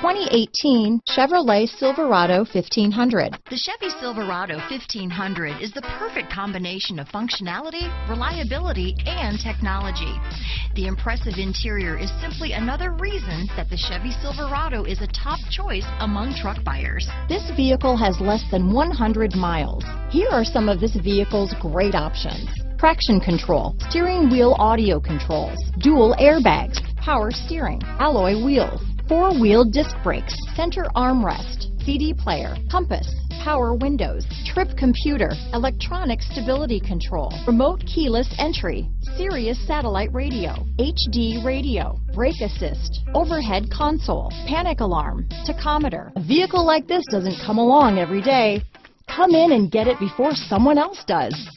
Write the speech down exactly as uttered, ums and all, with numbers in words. twenty eighteen Chevrolet Silverado fifteen hundred. The Chevy Silverado fifteen hundred is the perfect combination of functionality, reliability, and technology. The impressive interior is simply another reason that the Chevy Silverado is a top choice among truck buyers. This vehicle has less than one hundred miles. Here are some of this vehicle's great options: traction control, steering wheel audio controls, dual airbags, power steering, alloy wheels, four-wheel disc brakes, center armrest, C D player, compass, power windows, trip computer, electronic stability control, remote keyless entry, Sirius satellite radio, H D radio, brake assist, overhead console, panic alarm, tachometer. A vehicle like this doesn't come along every day. Come in and get it before someone else does.